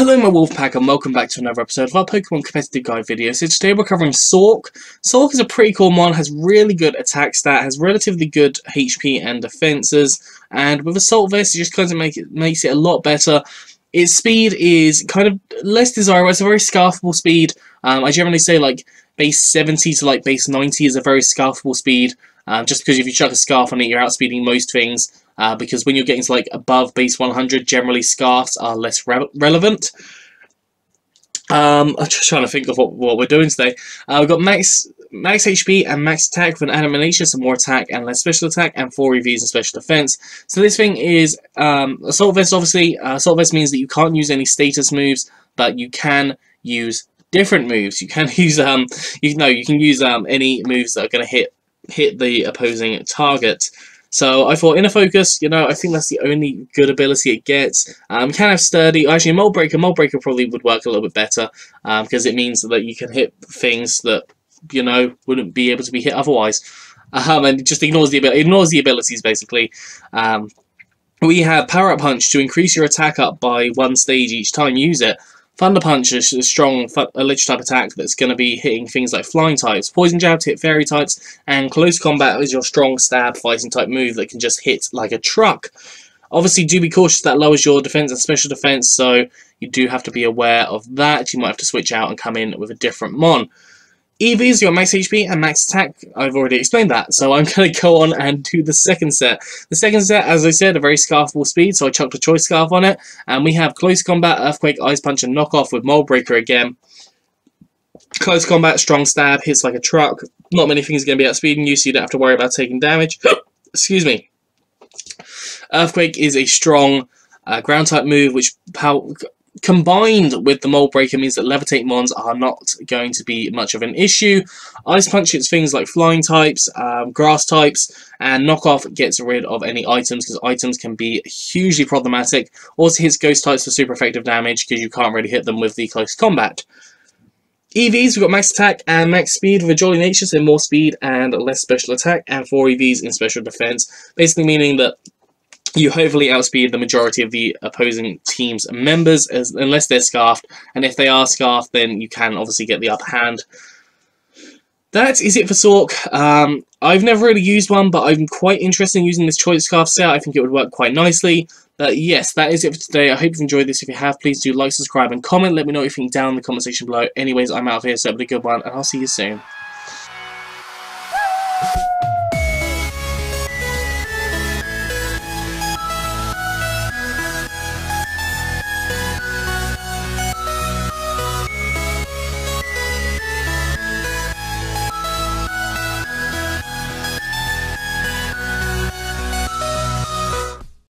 Hello my wolf pack and welcome back to another episode of our Pokemon Competitive Guide video. So today we're covering Sawk. Sawk is a pretty cool mon, has really good attack stat, has relatively good HP and defenses, and with Assault Vest it just kind of makes it a lot better. Its speed is kind of less desirable, it's a very scarfable speed. I generally say like base 70 to like base 90 is a very scarfable speed, just because if you chuck a scarf on it you're outspeeding most things. Because when you're getting to like above base 100, generally scarves are less relevant. I'm just trying to think of what we're doing today. We've got max HP and max attack with an animation, so more attack and less special attack, and 4 EVs and special defense. So this thing is Assault Vest, obviously. Assault Vest means that you can't use any status moves, but you can use different moves. You can use any moves that are going to hit the opposing target. So I thought Inner Focus, you know, I think that's the only good ability it gets. Can have Sturdy. Actually, Mold Breaker probably would work a little bit better, because it means that you can hit things that, you know, wouldn't be able to be hit otherwise. And it just ignores the abilities, basically. We have Power Up Punch to increase your attack up by 1 stage each time you use it. Thunder Punch is a strong electric-type attack that's going to be hitting things like flying types. Poison Jab to hit fairy types, and Close Combat is your strong stab fighting-type move that can just hit like a truck. Obviously, do be cautious, that lowers your defense and special defense, so you do have to be aware of that. You might have to switch out and come in with a different mon. EVs, your max HP and max attack, I've already explained that, so I'm going to go on and do the second set. The second set, as I said, a very scarfable speed, so I chucked a Choice Scarf on it, and we have Close Combat, Earthquake, Ice Punch, and Knock Off with Mold Breaker again. Close Combat, strong stab, hits like a truck. Not many things are going to be outspeeding you, so you don't have to worry about taking damage. Excuse me. Earthquake is a strong ground-type move, which combined with the Mold Breaker means that Levitate mons are not going to be much of an issue. Ice Punch hits things like flying types, grass types, and Knock Off gets rid of any items because items can be hugely problematic. Also hits ghost types for super effective damage because you can't really hit them with the Close Combat. EVs, we've got max attack and max speed with a jolly nature, so more speed and less special attack, and 4 EVs in special defense, basically meaning that you hopefully outspeed the majority of the opposing team's members, unless they're scarfed, and if they are scarfed, then you can obviously get the upper hand. That is it for Sawk. I've never really used one, but I'm quite interested in using this Choice Scarf set. I think it would work quite nicely. But yes, that is it for today. I hope you've enjoyed this. If you have, please do like, subscribe, and comment. Let me know what you think down in the comment section below. Anyways, I'm out of here, so have a good one, and I'll see you soon.